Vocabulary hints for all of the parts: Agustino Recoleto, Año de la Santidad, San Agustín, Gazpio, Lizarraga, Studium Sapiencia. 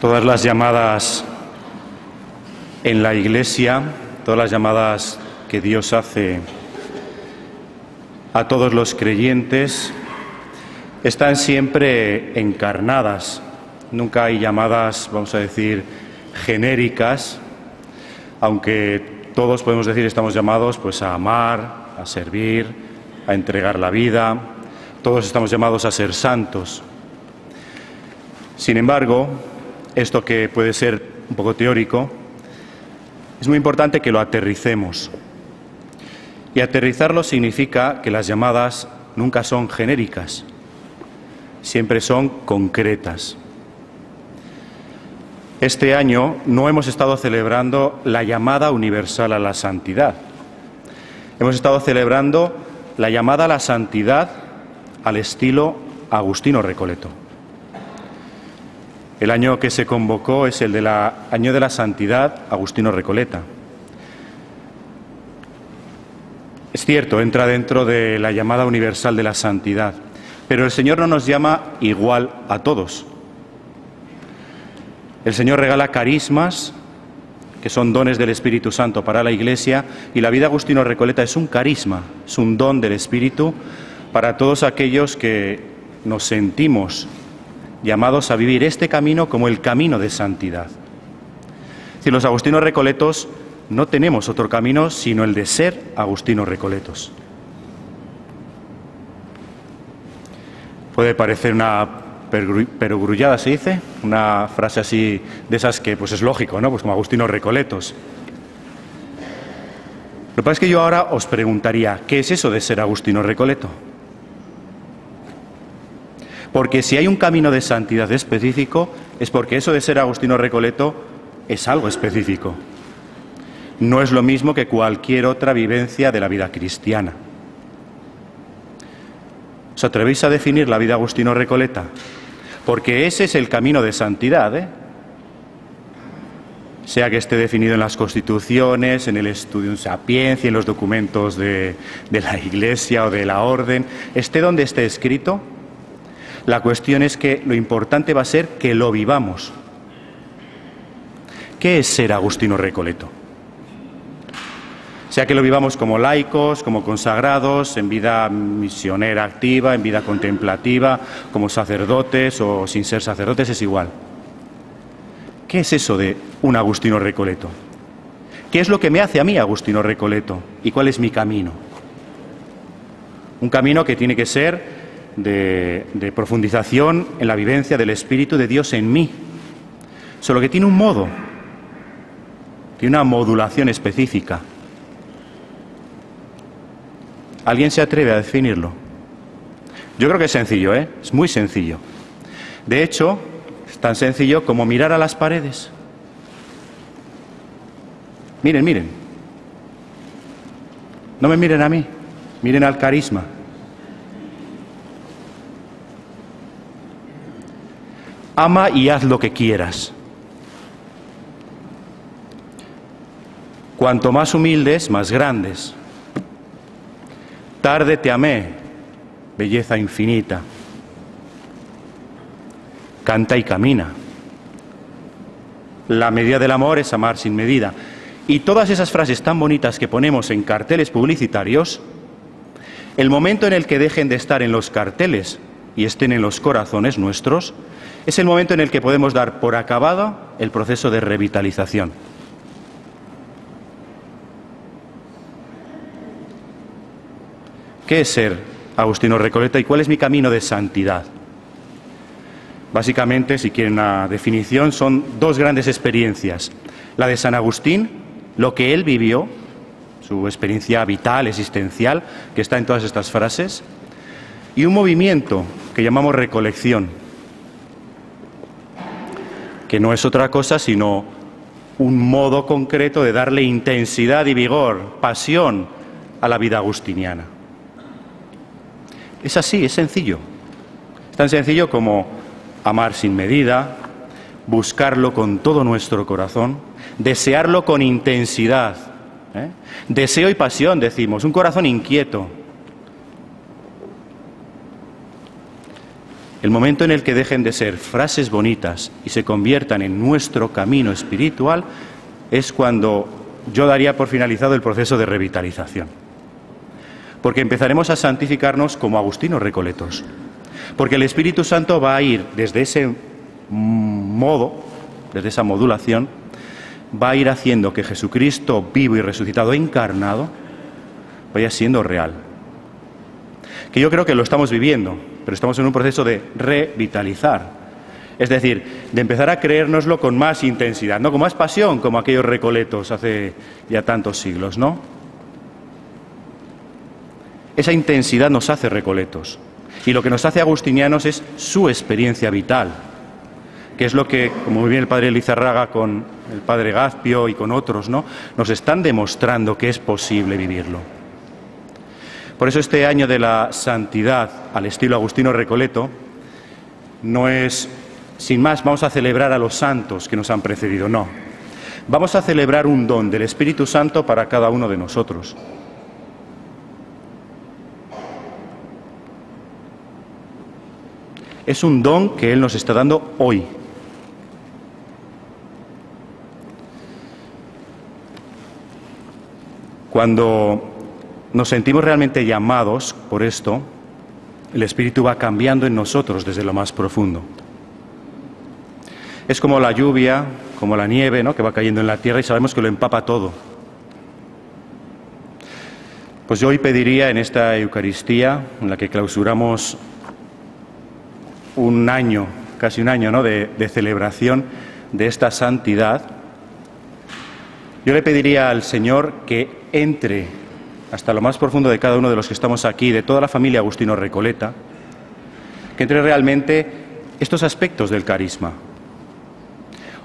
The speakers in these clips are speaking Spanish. Todas las llamadas en la Iglesia, todas las llamadas que Dios hace a todos los creyentes, están siempre encarnadas. Nunca hay llamadas, vamos a decir, genéricas, aunque todos podemos decir estamos llamados pues, a amar, a servir, a entregar la vida. Todos estamos llamados a ser santos. Sin embargo, esto que puede ser un poco teórico, es muy importante que lo aterricemos. Y aterrizarlo significa que las llamadas nunca son genéricas, siempre son concretas. Este año no hemos estado celebrando la llamada universal a la santidad. Hemos estado celebrando la llamada a la santidad al estilo Agustino Recoleto. El año que se convocó es el del Año de la Santidad Agustino Recoleta. Es cierto, entra dentro de la llamada universal de la santidad, pero el Señor no nos llama igual a todos. El Señor regala carismas, que son dones del Espíritu Santo para la Iglesia, y la vida Agustino Recoleta es un carisma, es un don del Espíritu para todos aquellos que nos sentimos llamados a vivir este camino como el camino de santidad. Si los agustinos recoletos no tenemos otro camino sino el de ser agustinos recoletos. Puede parecer una perogrullada, ¿se dice? Una frase así de esas que pues es lógico, ¿no? Pues como agustinos recoletos. Lo que pasa es que yo ahora os preguntaría, ¿qué es eso de ser agustino recoleto? Porque si hay un camino de santidad específico, es porque eso de ser agustino recoleto es algo específico. No es lo mismo que cualquier otra vivencia de la vida cristiana. ¿Os atrevéis a definir la vida agustino recoleta? Porque ese es el camino de santidad, ¿eh? Sea que esté definido en las constituciones, en el Studium Sapiencia, en los documentos de la Iglesia o de la Orden, esté donde esté escrito, la cuestión es que lo importante va a ser que lo vivamos. ¿Qué es ser agustino recoleto? Sea que lo vivamos como laicos, como consagrados, en vida misionera activa, en vida contemplativa, como sacerdotes o sin ser sacerdotes, es igual. ¿Qué es eso de un agustino recoleto? ¿Qué es lo que me hace a mí agustino recoleto? ¿Y cuál es mi camino? Un camino que tiene que ser de profundización en la vivencia del Espíritu de Dios en mí. Solo que tiene un modo, tiene una modulación específica. ¿Alguien se atreve a definirlo? Yo creo que es sencillo, ¿eh? Es muy sencillo. De hecho, es tan sencillo como mirar a las paredes. Miren, miren. No me miren a mí, miren al carisma. Ama y haz lo que quieras. Cuanto más humildes, más grandes. Tarde te amé, belleza infinita. Canta y camina. La medida del amor es amar sin medida. Y todas esas frases tan bonitas que ponemos en carteles publicitarios, el momento en el que dejen de estar en los carteles y estén en los corazones nuestros, es el momento en el que podemos dar por acabado el proceso de revitalización. ¿Qué es ser agustino recoleto y cuál es mi camino de santidad? Básicamente, si quieren una definición, son dos grandes experiencias. La de San Agustín, lo que él vivió, su experiencia vital, existencial, que está en todas estas frases, y un movimiento que llamamos recolección, que no es otra cosa sino un modo concreto de darle intensidad y vigor, pasión a la vida agustiniana. Es así, es sencillo. Es tan sencillo como amar sin medida, buscarlo con todo nuestro corazón, desearlo con intensidad. ¿Eh? Deseo y pasión, decimos, un corazón inquieto. El momento en el que dejen de ser frases bonitas y se conviertan en nuestro camino espiritual es cuando yo daría por finalizado el proceso de revitalización. Porque empezaremos a santificarnos como agustinos recoletos. Porque el Espíritu Santo va a ir desde ese modo, desde esa modulación, va a ir haciendo que Jesucristo vivo y resucitado, encarnado, vaya siendo real. Que yo creo que lo estamos viviendo, pero estamos en un proceso de revitalizar. Es decir, de empezar a creérnoslo con más intensidad, no con más pasión, como aquellos recoletos hace ya tantos siglos, ¿no? Esa intensidad nos hace recoletos. Y lo que nos hace agustinianos es su experiencia vital, que es lo que, como muy bien el padre Lizarraga con el padre Gazpio y con otros, ¿no?, nos están demostrando que es posible vivirlo. Por eso este año de la santidad al estilo Agustino Recoleto no es, sin más, vamos a celebrar a los santos que nos han precedido, no. Vamos a celebrar un don del Espíritu Santo para cada uno de nosotros. Es un don que Él nos está dando hoy. Cuando nos sentimos realmente llamados por esto, el Espíritu va cambiando en nosotros desde lo más profundo. Es como la lluvia, como la nieve, ¿no?, que va cayendo en la tierra y sabemos que lo empapa todo. Pues yo hoy pediría en esta Eucaristía, en la que clausuramos un año, casi un año, ¿no?, de celebración de esta santidad, yo le pediría al Señor que entre hasta lo más profundo de cada uno de los que estamos aquí, de toda la familia Agustino Recoleta, que entre realmente estos aspectos del carisma.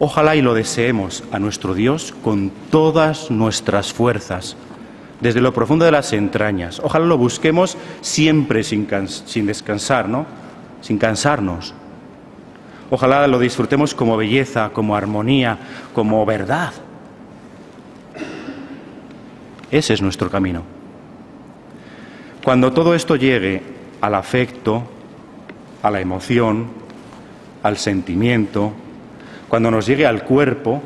Ojalá y lo deseemos a nuestro Dios con todas nuestras fuerzas, desde lo profundo de las entrañas. Ojalá lo busquemos siempre sin descansar, ¿no?, sin cansarnos. Ojalá lo disfrutemos como belleza, como armonía, como verdad. Ese es nuestro camino. Cuando todo esto llegue al afecto, a la emoción, al sentimiento, cuando nos llegue al cuerpo,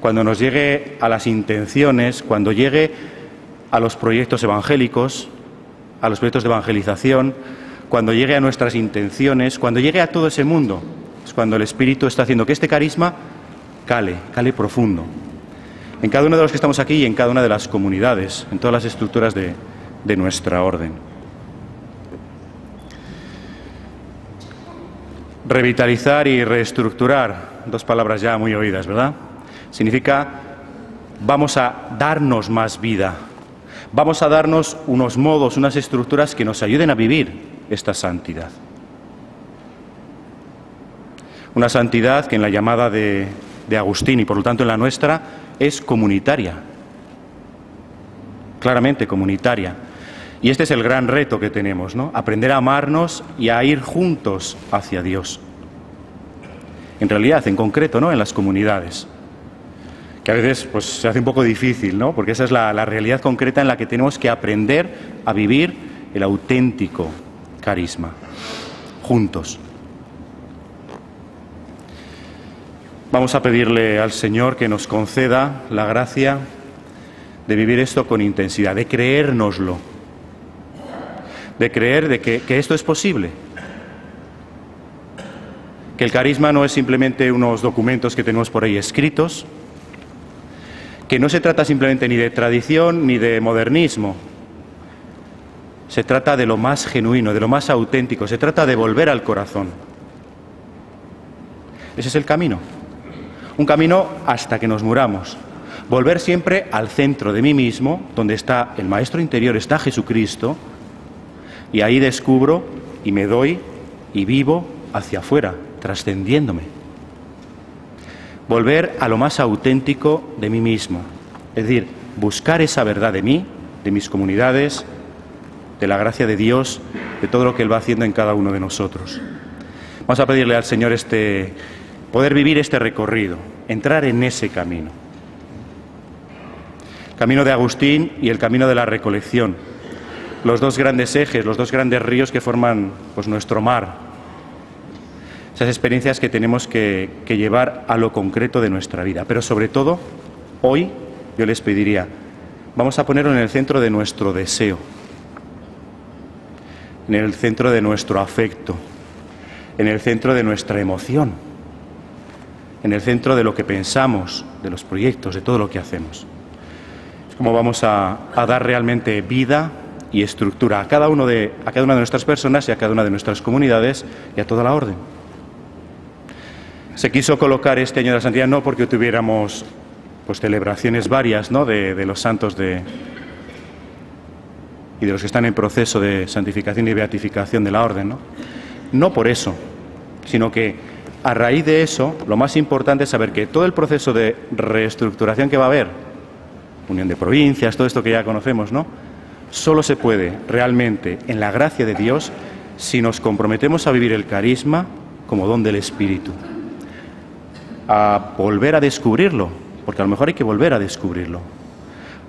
cuando nos llegue a las intenciones, cuando llegue a los proyectos evangélicos, a los proyectos de evangelización, cuando llegue a nuestras intenciones, cuando llegue a todo ese mundo, es cuando el Espíritu está haciendo que este carisma cale profundo. En cada uno de los que estamos aquí y en cada una de las comunidades, en todas las estructuras de nuestra orden. Revitalizar y reestructurar, dos palabras ya muy oídas, ¿verdad? Significa vamos a darnos más vida, vamos a darnos unos modos, unas estructuras que nos ayuden a vivir esta santidad. Una santidad que en la llamada de Agustín y por lo tanto en la nuestra es comunitaria, claramente comunitaria. Y este es el gran reto que tenemos, ¿no? Aprender a amarnos y a ir juntos hacia Dios. En realidad, en concreto, ¿no?, en las comunidades. Que a veces pues, se hace un poco difícil, ¿no?, porque esa es la realidad concreta en la que tenemos que aprender a vivir el auténtico carisma, juntos. Vamos a pedirle al Señor que nos conceda la gracia de vivir esto con intensidad, de creérnoslo, de creer que esto es posible, que el carisma no es simplemente unos documentos que tenemos por ahí escritos, que no se trata simplemente ni de tradición ni de modernismo. Se trata de lo más genuino, de lo más auténtico. Se trata de volver al corazón. Ese es el camino. Un camino hasta que nos muramos. Volver siempre al centro de mí mismo, donde está el Maestro interior, está Jesucristo. Y ahí descubro y me doy y vivo hacia afuera, trascendiéndome. Volver a lo más auténtico de mí mismo. Es decir, buscar esa verdad de mí, de mis comunidades, de la gracia de Dios, de todo lo que Él va haciendo en cada uno de nosotros. Vamos a pedirle al Señor poder vivir este recorrido, entrar en ese camino. El camino de Agustín y el camino de la recolección. Los dos grandes ejes, los dos grandes ríos que forman pues, nuestro mar. esas experiencias que tenemos que llevar a lo concreto de nuestra vida. Pero sobre todo, hoy yo les pediría, vamos a ponerlo en el centro de nuestro deseo, en el centro de nuestro afecto, en el centro de nuestra emoción, en el centro de lo que pensamos, de los proyectos, de todo lo que hacemos. Es como vamos a dar realmente vida y estructura a cada una de nuestras personas y a cada una de nuestras comunidades y a toda la orden. Se quiso colocar este año de la santidad no porque tuviéramos pues, celebraciones varias, ¿no? de los santos y de los que están en proceso de santificación y beatificación de la orden, ¿no? No por eso, sino que a raíz de eso lo más importante es saber que todo el proceso de reestructuración que va a haber, unión de provincias, todo esto que ya conocemos, ¿no? Solo se puede realmente, en la gracia de Dios, si nos comprometemos a vivir el carisma como don del Espíritu. A volver a descubrirlo, porque a lo mejor hay que volver a descubrirlo.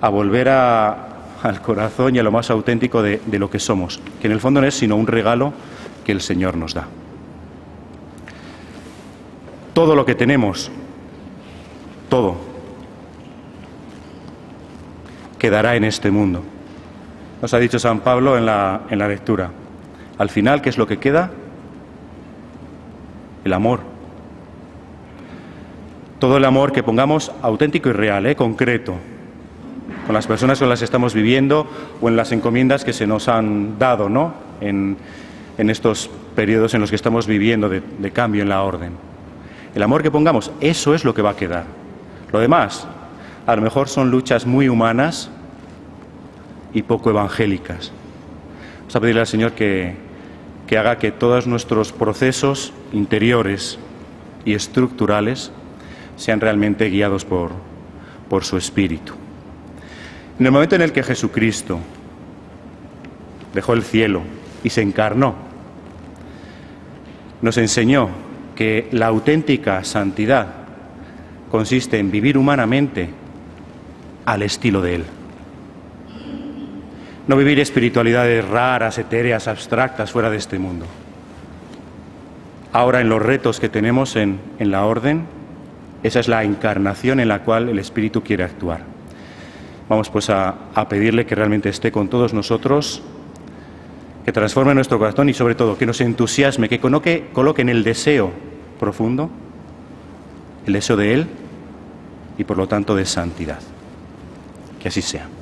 A volver al corazón y a lo más auténtico de lo que somos, que en el fondo no es sino un regalo que el Señor nos da. Todo lo que tenemos, todo, quedará en este mundo. Nos ha dicho San Pablo en la lectura. Al final, ¿qué es lo que queda? El amor. Todo el amor que pongamos auténtico y real, concreto, con las personas con las que estamos viviendo o en las encomiendas que se nos han dado, ¿no? en estos periodos en los que estamos viviendo de cambio en la orden. El amor que pongamos, eso es lo que va a quedar. Lo demás, a lo mejor son luchas muy humanas y poco evangélicas. Vamos a pedirle al Señor que haga que todos nuestros procesos interiores y estructurales sean realmente guiados por su Espíritu. En el momento en el que Jesucristo dejó el cielo y se encarnó, nos enseñó que la auténtica santidad consiste en vivir humanamente al estilo de Él. No vivir espiritualidades raras, etéreas, abstractas, fuera de este mundo. Ahora, en los retos que tenemos en la orden, esa es la encarnación en la cual el Espíritu quiere actuar. Vamos pues a pedirle que realmente esté con todos nosotros, que transforme nuestro corazón y sobre todo que nos entusiasme, que coloque en el deseo profundo, el deseo de Él y por lo tanto de santidad. Que así sea.